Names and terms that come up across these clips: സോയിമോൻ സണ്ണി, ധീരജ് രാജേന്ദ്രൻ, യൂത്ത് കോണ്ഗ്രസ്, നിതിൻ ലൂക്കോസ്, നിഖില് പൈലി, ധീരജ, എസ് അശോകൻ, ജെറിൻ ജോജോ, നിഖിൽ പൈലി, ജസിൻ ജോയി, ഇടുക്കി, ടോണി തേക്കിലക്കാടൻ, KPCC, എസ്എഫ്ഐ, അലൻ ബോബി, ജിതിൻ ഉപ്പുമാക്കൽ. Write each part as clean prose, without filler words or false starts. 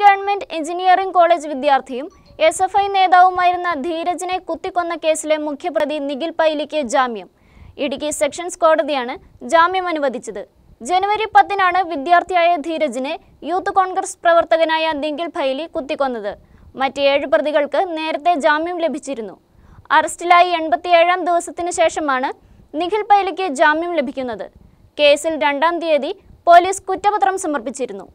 Government engineering college വിദ്യാർത്ഥിയും എസ്എഫ്ഐ നേതാവുമായിരുന്ന ധീരജിനെ കുത്തിക്കൊന്ന കേസിലെ മുഖ്യപ്രതി നിഖിൽ പൈലിക്ക് ജാമ്യം. ഇടുക്കി സെഷൻസ് കോടതിയാണ് ജാമ്യം അനുവദിച്ചത്. ജനുവരി 10 വിദ്യാർത്ഥിയായ ധീരജിനെ യൂത്ത് കോൺഗ്രസ് പ്രവർത്തകനായ നിഖിൽ പൈലി കുത്തിക്കൊന്നത്. മറ്റ് 7 പ്രതികൾക്ക് നേരത്തെ ജാമ്യം ലഭിച്ചിരുന്നു. അറസ്റ്റിലായി 87-ാം ദിവസത്തിനു ശേഷമാണ് നിഖിൽ പൈലിക്ക് ജാമ്യം ലഭിക്കുന്നത്. കേസിൽ 2-ാം തീയതി പോലീസ് കുറ്റപത്രം സമർപ്പിച്ചിരുന്നു.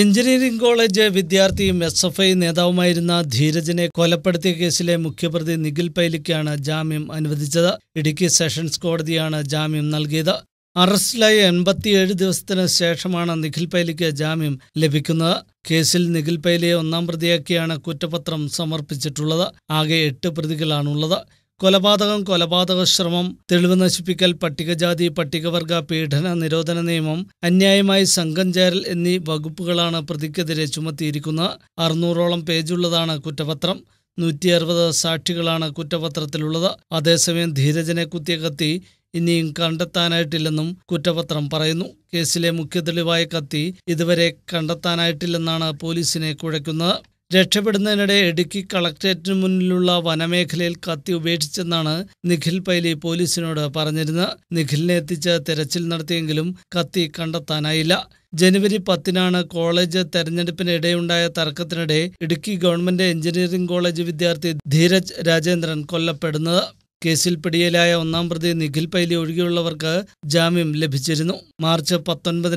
എഞ്ചിനീയറിംഗ് കോളേജ് വിദ്യാർത്ഥിയും എസ്എഫ്ഐ നേതാവുമായിരുന്ന ധീരജിനെ കൊലപ്പെടുത്തിയ കേസിലെ മുഖ്യപ്രതി നിഖിൽ പൈലിക്കാണ് ജാമ്യം അനുവദിച്ചത്. ഇടുക്കി സെഷൻസ് കോടതിയാണ് ജാമ്യം നൽകിയത്. അറസ്റ്റിലായ 87 ദിവസത്തിന് ശേഷമാണ് നിഖിൽ പൈലിക്ക് ജാമ്യം ലഭിക്കുന്നത്. കേസിൽ നിഖിൽ പൈലിയെ 1-ആം പ്രതിയാക്കിയാണ് കുറ്റപത്രം സമർപ്പിച്ചിട്ടുള്ളത്. ആകെ 8 പ്രതികളാണുള്ളത്. കൊലപാതകം, കൊലപാതക ശ്രമം, തെളിവ് നശിപ്പിക്കൽ, പട്ടികജാതി പട്ടികവർഗ പീഡന നിരോധന നിയമം, അന്യായമായി സംഘം ചേരൽ എന്നീ വകുപ്പുകളാണ് പ്രതിക്കെതിരെ ചുമത്തിയിരിക്കുന്നത്. 600-ഓളം പേജുള്ളതാണ് കുറ്റപത്രം. 160 സാക്ഷികളാണ് കുറ്റപത്രത്തിലുള്ളത്. അതേസമയം ധീരജനെ കുത്തിയ കത്തി ഇനിയും കണ്ടെത്താനായിട്ടില്ലെന്നും കുറ്റപത്രം പറയുന്നു. കേസിലെ മുഖ്യ തെളിവായ കത്തി ഇതുവരെ കണ്ടെത്താനായിട്ടില്ലെന്നാണ് പോലീസിനെ കുഴക്കുന്നത്. രക്ഷപ്പെടുന്നതിനിടെ ഇടുക്കി കളക്ട്രേറ്റിന് മുന്നിലുള്ള വനമേഖലയിൽ കത്തി ഉപേക്ഷിച്ചെന്നാണ് നിഖിൽ പൈലി പോലീസിനോട് പറഞ്ഞിരുന്നത്. നിഖിലിനെ എത്തിച്ച് തെരച്ചിൽ നടത്തിയെങ്കിലും കത്തി കണ്ടെത്താനായില്ല. ജനുവരി 10 കോളേജ് തെരഞ്ഞെടുപ്പിനിടെയുണ്ടായ തർക്കത്തിനിടെ ഇടുക്കി ഗവൺമെന്റ് എഞ്ചിനീയറിംഗ് കോളേജ് വിദ്യാർത്ഥി ധീരജ് രാജേന്ദ്രൻ കൊല്ലപ്പെടുന്നത്. കേസിൽ പിടിയിലായ 1-ആം പ്രതി നിഖിൽ പൈലി ഒഴികെയുള്ളവർക്ക് ജാമ്യം ലഭിച്ചിരുന്നു. മാർച്ച് 19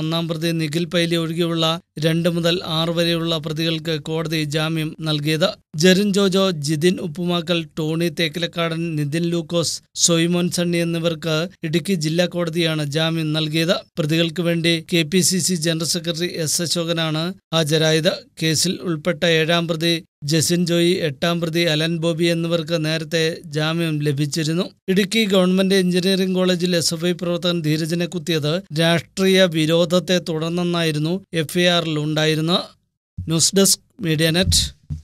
1-ആം പ്രതി നിഖിൽ പൈലി ഒഴികെയുള്ള 2 മുതൽ 6 വരെയുള്ള പ്രതികൾക്ക് കോടതി ജാമ്യം നൽകിയത്. ജെറിൻ ജോജോ, ജിതിൻ ഉപ്പുമാക്കൽ, ടോണി തേക്കിലക്കാടൻ, നിതിൻ ലൂക്കോസ്, സോയിമോൻ സണ്ണി എന്നിവർക്ക് ഇടുക്കി ജില്ലാ കോടതിയാണ് ജാമ്യം നൽകിയത്. പ്രതികൾക്ക് വേണ്ടി KPCC ജനറൽ സെക്രട്ടറി എസ് അശോകനാണ് ഹാജരായത്. കേസിൽ ഉൾപ്പെട്ട 7-ആം പ്രതി ജസിൻ ജോയി, 8-ആം പ്രതി അലൻ ബോബി എന്നിവർക്ക് നേരത്തെ ജാമ്യം ലഭിച്ചിരുന്നു. ഇടുക്കി ഗവൺമെന്റ് എഞ്ചിനീയറിംഗ് കോളേജിൽ എസ്എഫ്ഐ പ്രവർത്തകൻ ധീരജിനെ കുത്തിയത് രാഷ്ട്രീയ വിരോധത്തെ തുടർന്നെന്നായിരുന്നു FIR-ൽ ഉണ്ടായിരുന്നത്. News desk media net.